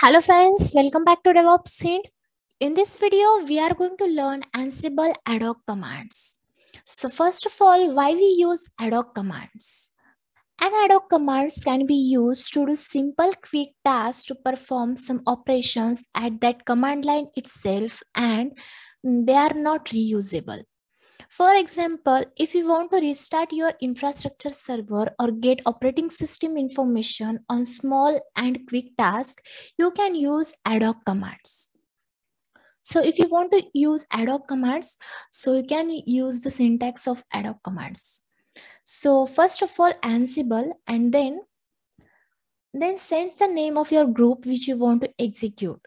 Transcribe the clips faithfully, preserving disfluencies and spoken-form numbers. Hello friends, welcome back to DevOps Hint. In this video, we are going to learn Ansible ad hoc commands. So first of all, why we use ad hoc commands? An ad hoc commands can be used to do simple, quick tasks to perform some operations at that command line itself, and they are not reusable. For example, if you want to restart your infrastructure server or get operating system information on small and quick tasks, you can use ad hoc commands. So if you want to use ad hoc commands, so you can use the syntax of ad hoc commands. So first of all, Ansible, and then, then sends the name of your group which you want to execute.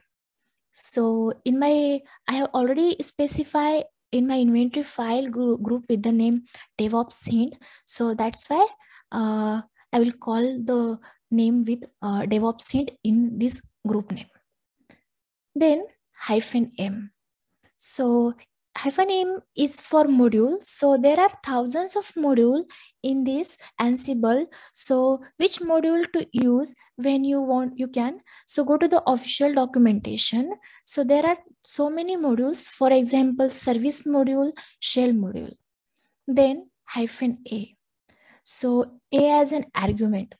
So in my, I have already specified in my inventory file group with the name DevOps Hint. So that's why uh, I will call the name with uh, DevOps Hint in this group name. Then hyphen M. So hyphen M is for module. So there are thousands of modules in this Ansible. So which module to use when you want, you can. So go to the official documentation. So there are so many modules, for example, service module, shell module. Then hyphen A. So A as an argument.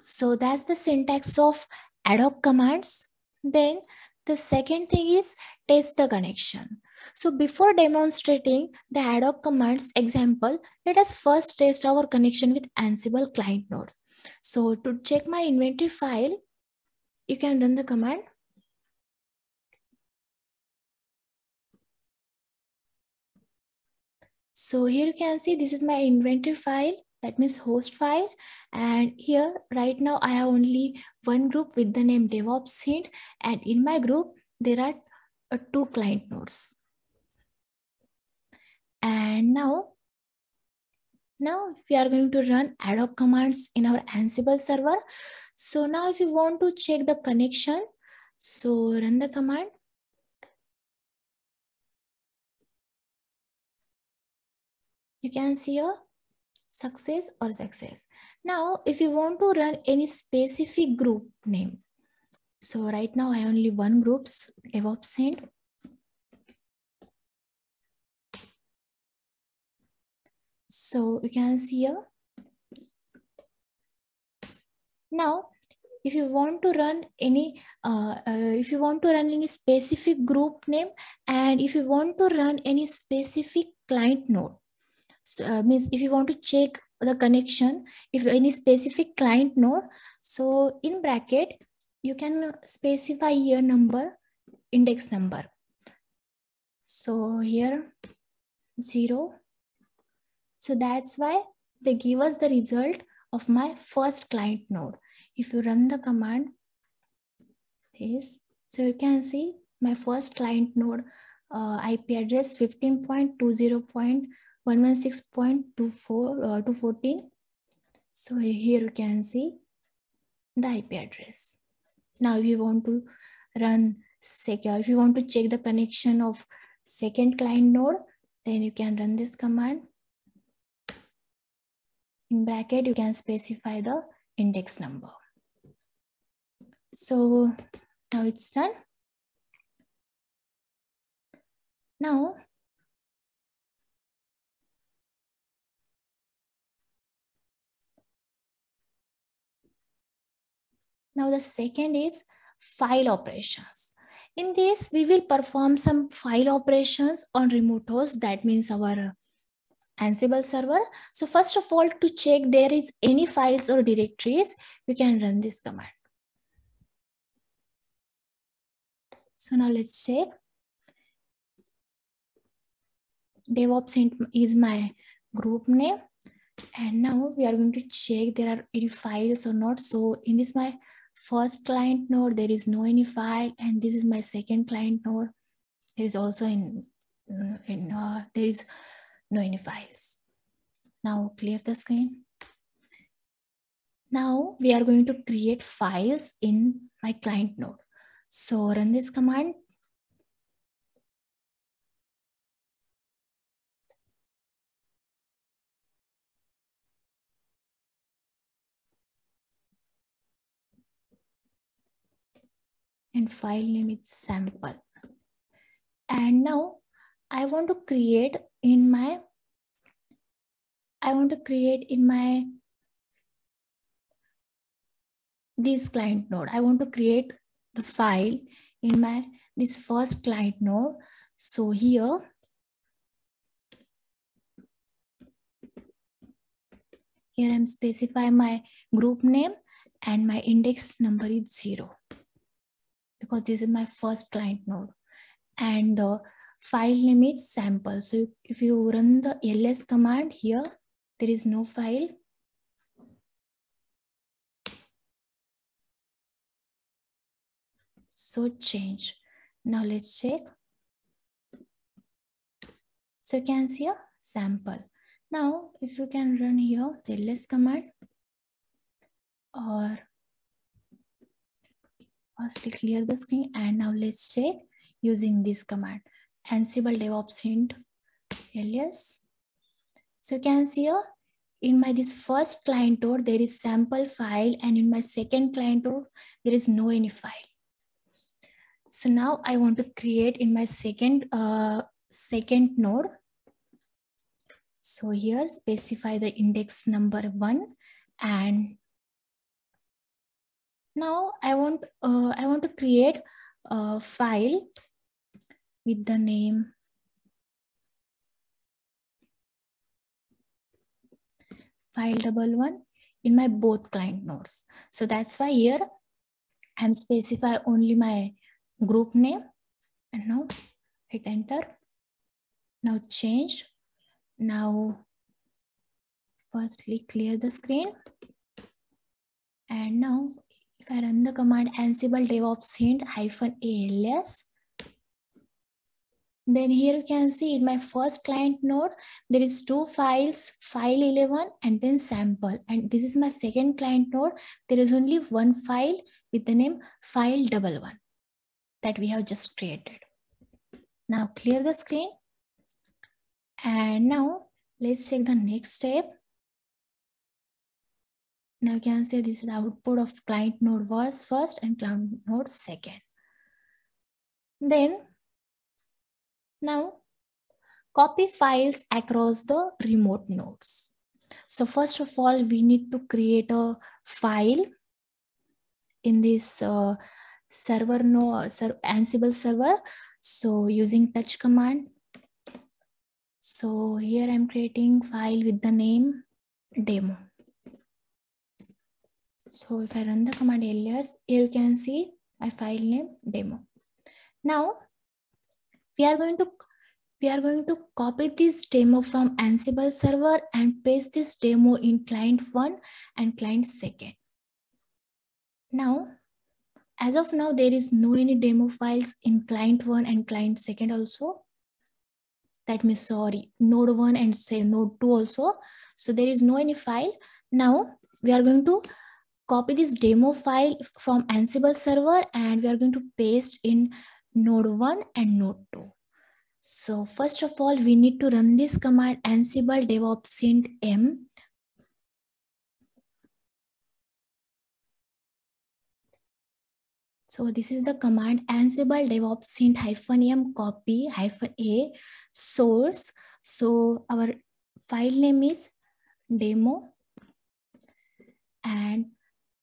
So that's the syntax of ad hoc commands. Then the second thing is test the connection. So before demonstrating the ad hoc commands example, let us first test our connection with Ansible client node. So to check my inventory file, you can run the command. So here you can see this is my inventory file, that means host file. And here right now I have only one group with the name DevOps Hint, and in my group there are uh, two client nodes. And now, now we are going to run ad hoc commands in our Ansible server. So now if you want to check the connection, so run the command. You can see here success or success. Now, if you want to run any specific group name. So right now I only one groups, DevOps Hint. So you can see here. Now, if you want to run any, uh, uh, if you want to run any specific group name, and if you want to run any specific client node. So, uh, means if you want to check the connection, if any specific client node, so in bracket, you can specify year number, index number. So here zero. So that's why they give us the result of my first client node. If you run the command, this, so you can see my first client node uh, I P address fifteen dot two zero dot one one six dot two four uh, to fourteen. So here you can see the I P address. Now if you want to run secure, if you want to check the connection of second client node, then you can run this command. In bracket, you can specify the index number. So now it's done. Now, Now the second is file operations. In this, we will perform some file operations on remote host, that means our Ansible server. So first of all, to check there is any files or directories, we can run this command. So now let's check. DevOps Hint is my group name. And now we are going to check there are any files or not. So in this, my first client node, there is no any file, and this is my second client node. There is also in, in uh, there is no any files. Now clear the screen. Now we are going to create files in my client node. So run this command. and file name is sample. And now I want to create in my, I want to create in my, this client node. I want to create the file in my, this first client node. So here, here I'm specify my group name and my index number is zero because this is my first client node. And the file name is sample. So if you run the ls command here, there is no file. So change. Now let's check. So you can see a sample. Now, if you can run here the ls command, or firstly clear the screen, and now let's check using this command, Ansible DevOps Hint alias. So you can see here in my this first client node there is sample file, and in my second client node there is no any file. So now I want to create in my second uh, second node. So here specify the index number one, and now I want uh, I want to create a file with the name. File double one in my both client nodes. So that's why here I'm specify only my group name, and now hit enter. Now change. Now firstly clear the screen, and now if I run the command Ansible DevOps Hint hyphen alias, then here you can see in my first client node there is two files, file eleven and then sample, and this is my second client node. There is only one file with the name file eleven that we have just created. Now clear the screen. And now let's check the next step. Now you can say this is the output of client node was first and client node second. Then now copy files across the remote nodes. So first of all, we need to create a file in this uh, server node, ser Ansible server. So using touch command. So here I'm creating file with the name demo. So if I run the command alias, here you can see my file name demo. Now we are going to we are going to copy this demo from Ansible server and paste this demo in client one and client second. Now, as of now, there is no any demo files in client one and client second also. That means sorry, node one and say node two also. So there is no any file. Now we are going to copy this demo file from Ansible server and we are going to paste in node one and node two. So first of all, we need to run this command Ansible DevOps Hint M. So this is the command Ansible DevOps Hint hyphen M copy hyphen A source. So our file name is demo, and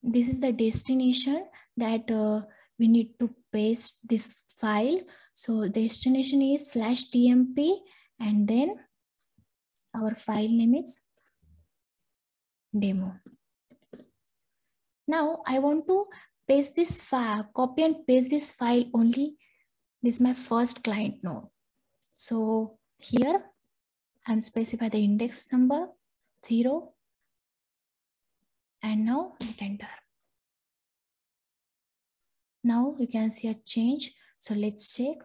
this is the destination that uh, we need to paste this file. So destination is slash tmp, and then our file name is demo. Now I want to paste this file, copy and paste this file only. This is my first client node. So here I'm specify the index number zero. And now hit enter. Now you can see a change. So let's check.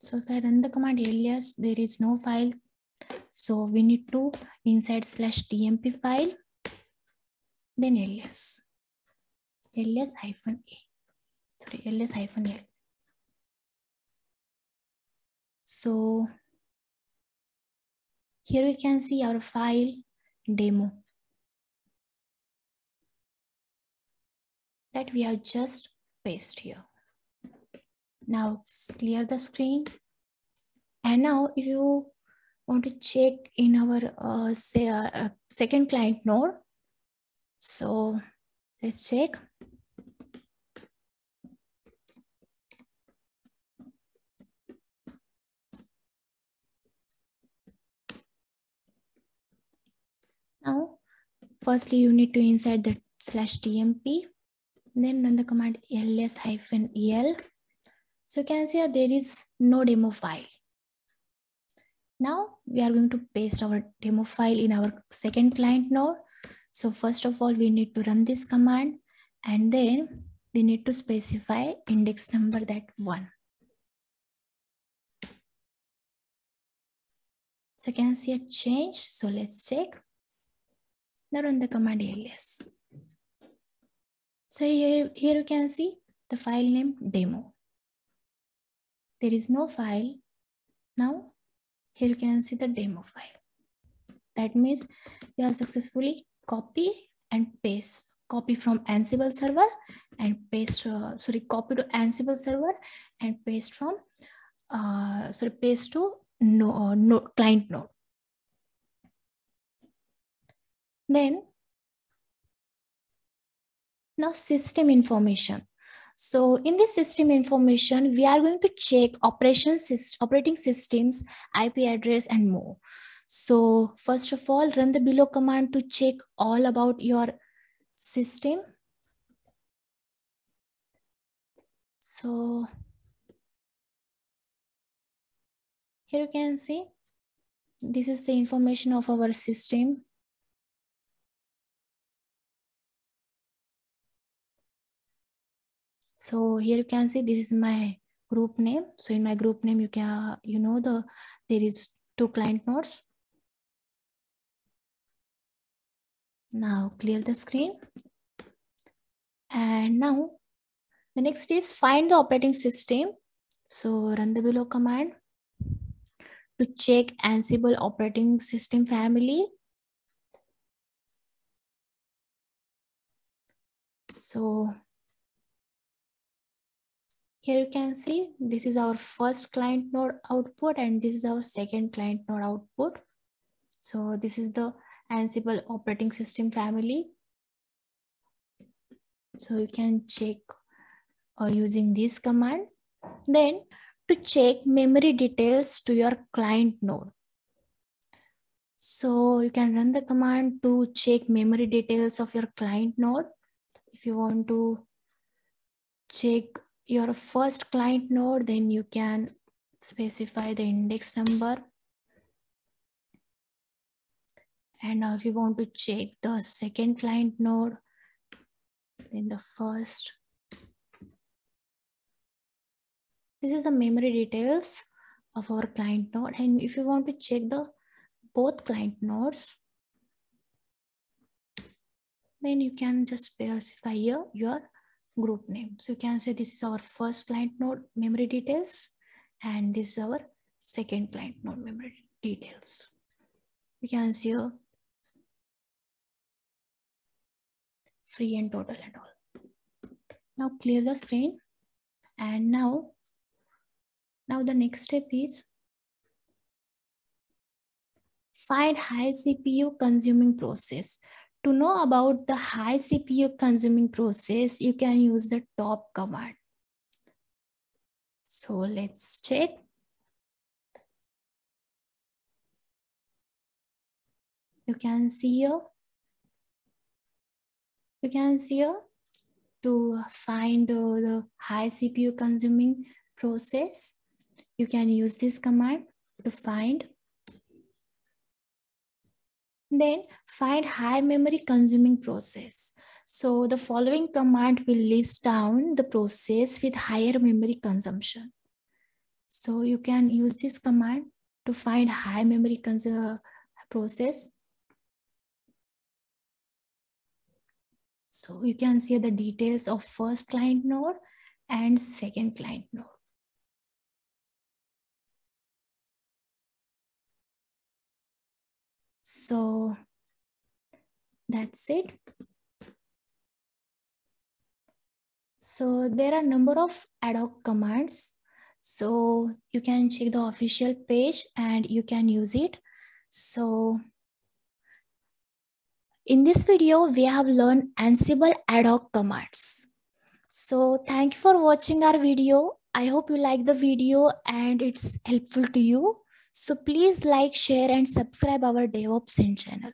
So if I run the command alias, there is no file. So we need to insert slash tmp file, then alias, alias hyphen a, sorry, alias hyphen l. So here we can see our file demo that we have just paste here. Now clear the screen. And now if you want to check in our uh, say, uh, second client node, so let's check. Now, firstly, you need to insert the slash tmp, then run the command ls hyphen el. So you can see that there is no demo file. Now we are going to paste our demo file in our second client node. So first of all, we need to run this command, and then we need to specify index number that one. So you can see a change. So let's check. Now run the command ls. So here, here you can see the file name demo. There is no file. Now here you can see the demo file. That means we have successfully copy and paste. Copy from Ansible server and paste, uh, sorry, copy to Ansible server and paste from, uh, sorry, paste to no, uh, no, client node. Then now system information. So in this system information, we are going to check operation system, operating systems, I P address and more. So first of all, run the below command to check all about your system. So here you can see, this is the information of our system. So here you can see this is my group name. So in my group name, you can, you know, the there is two client nodes. Now clear the screen. And now the next is find the operating system. So run the below command to check Ansible operating system family. So here you can see this is our first client node output and this is our second client node output. So this is the Ansible operating system family. So you can check uh, using this command. Then to check memory details to your client node. So you can run the command to check memory details of your client node. If you want to check your first client node, then you can specify the index number. And now if you want to check the second client node, then the first. This is the memory details of our client node. And if you want to check the both client nodes, then you can just specify your, your group name. So you can say this is our first client node memory details and this is our second client node memory details. You can see a free and total and all. Now clear the screen. And now, now the next step is find high C P U consuming process. To know about the high C P U consuming process, you can use the top command. So let's check. You can see here. You can see here to find uh, the high C P U consuming process. You can use this command to find. Then find high memory consuming process. So the following command will list down the process with higher memory consumption. So you can use this command to find high memory consumption process. So you can see the details of first client node and second client node. So that's it. So there are number of ad hoc commands. So you can check the official page and you can use it. So in this video, we have learned Ansible ad hoc commands. So thank you for watching our video. I hope you like the video and it's helpful to you. So please like, share and subscribe our DevOps Hint channel.